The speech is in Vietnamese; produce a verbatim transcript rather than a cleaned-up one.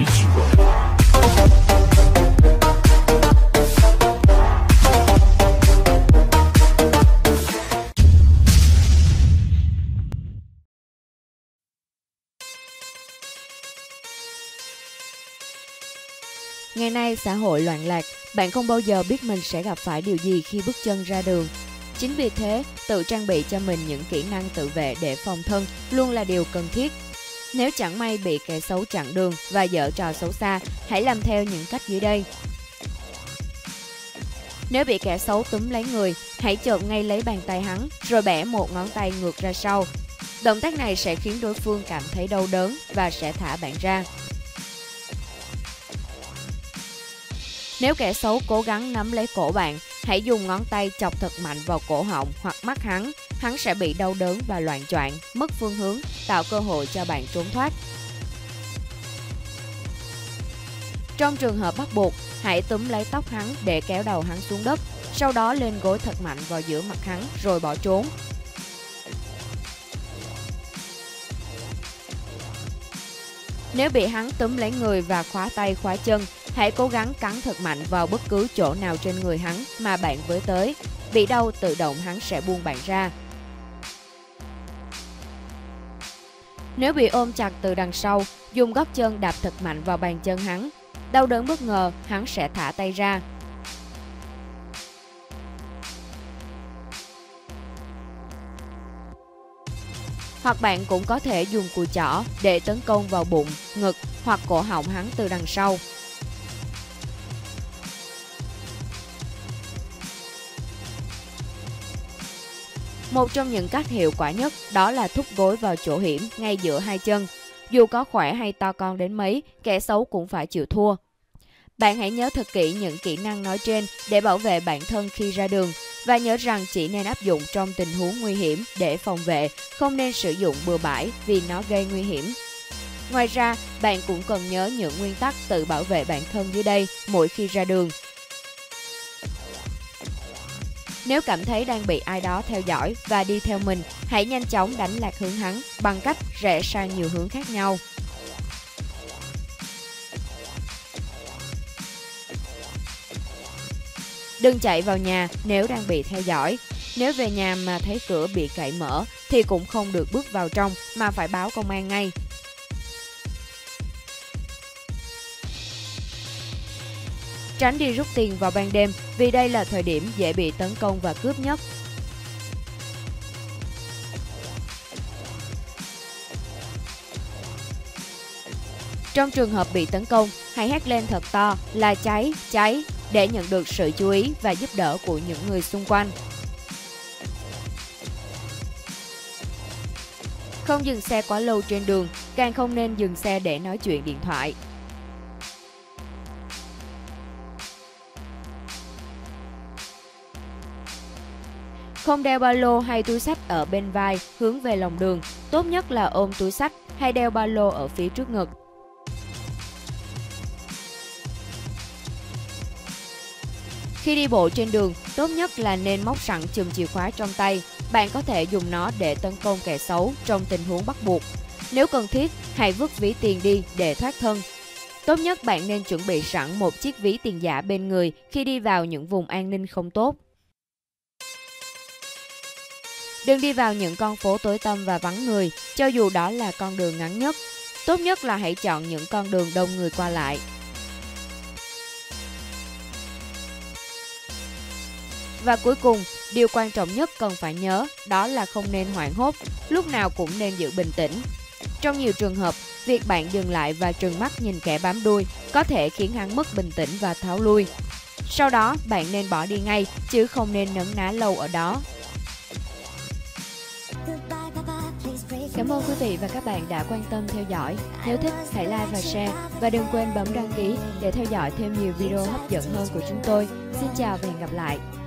Ngày nay xã hội loạn lạc, bạn không bao giờ biết mình sẽ gặp phải điều gì khi bước chân ra đường. Chính vì thế, tự trang bị cho mình những kỹ năng tự vệ để phòng thân luôn là điều cần thiết. Nếu chẳng may bị kẻ xấu chặn đường và giở trò xấu xa, hãy làm theo những cách dưới đây. Nếu bị kẻ xấu túm lấy người, hãy chộp ngay lấy bàn tay hắn rồi bẻ một ngón tay ngược ra sau. Động tác này sẽ khiến đối phương cảm thấy đau đớn và sẽ thả bạn ra. Nếu kẻ xấu cố gắng nắm lấy cổ bạn, hãy dùng ngón tay chọc thật mạnh vào cổ họng hoặc mắt hắn. Hắn sẽ bị đau đớn và loạng choạng, mất phương hướng, tạo cơ hội cho bạn trốn thoát. Trong trường hợp bắt buộc, hãy túm lấy tóc hắn để kéo đầu hắn xuống đất, sau đó lên gối thật mạnh vào giữa mặt hắn rồi bỏ trốn. Nếu bị hắn túm lấy người và khóa tay khóa chân, hãy cố gắng cắn thật mạnh vào bất cứ chỗ nào trên người hắn mà bạn với tới. Bị đau tự động hắn sẽ buông bạn ra. Nếu bị ôm chặt từ đằng sau, dùng gót chân đạp thật mạnh vào bàn chân hắn. Đau đớn bất ngờ, hắn sẽ thả tay ra. Hoặc bạn cũng có thể dùng cùi chỏ để tấn công vào bụng, ngực hoặc cổ họng hắn từ đằng sau. Một trong những cách hiệu quả nhất đó là thúc gối vào chỗ hiểm ngay giữa hai chân. Dù có khỏe hay to con đến mấy, kẻ xấu cũng phải chịu thua. Bạn hãy nhớ thật kỹ những kỹ năng nói trên để bảo vệ bản thân khi ra đường. Và nhớ rằng chỉ nên áp dụng trong tình huống nguy hiểm để phòng vệ, không nên sử dụng bừa bãi vì nó gây nguy hiểm. Ngoài ra, bạn cũng cần nhớ những nguyên tắc tự bảo vệ bản thân dưới đây mỗi khi ra đường. Nếu cảm thấy đang bị ai đó theo dõi và đi theo mình, hãy nhanh chóng đánh lạc hướng hắn bằng cách rẽ sang nhiều hướng khác nhau. Đừng chạy vào nhà nếu đang bị theo dõi. Nếu về nhà mà thấy cửa bị cậy mở thì cũng không được bước vào trong mà phải báo công an ngay. Tránh đi rút tiền vào ban đêm vì đây là thời điểm dễ bị tấn công và cướp nhất. Trong trường hợp bị tấn công, hãy hét lên thật to là cháy, cháy để nhận được sự chú ý và giúp đỡ của những người xung quanh. Không dừng xe quá lâu trên đường, càng không nên dừng xe để nói chuyện điện thoại. Không đeo ba lô hay túi xách ở bên vai hướng về lòng đường, tốt nhất là ôm túi xách hay đeo ba lô ở phía trước ngực. Khi đi bộ trên đường, tốt nhất là nên móc sẵn chùm chìa khóa trong tay, bạn có thể dùng nó để tấn công kẻ xấu trong tình huống bắt buộc. Nếu cần thiết, hãy vứt ví tiền đi để thoát thân. Tốt nhất bạn nên chuẩn bị sẵn một chiếc ví tiền giả bên người khi đi vào những vùng an ninh không tốt. Đừng đi vào những con phố tối tăm và vắng người, cho dù đó là con đường ngắn nhất. Tốt nhất là hãy chọn những con đường đông người qua lại. Và cuối cùng, điều quan trọng nhất cần phải nhớ đó là không nên hoảng hốt, lúc nào cũng nên giữ bình tĩnh. Trong nhiều trường hợp, việc bạn dừng lại và trừng mắt nhìn kẻ bám đuôi có thể khiến hắn mất bình tĩnh và tháo lui. Sau đó, bạn nên bỏ đi ngay, chứ không nên nấn ná lâu ở đó. Cảm ơn quý vị và các bạn đã quan tâm theo dõi. Nếu thích, hãy like và share. Và đừng quên bấm đăng ký để theo dõi thêm nhiều video hấp dẫn hơn của chúng tôi. Xin chào và hẹn gặp lại.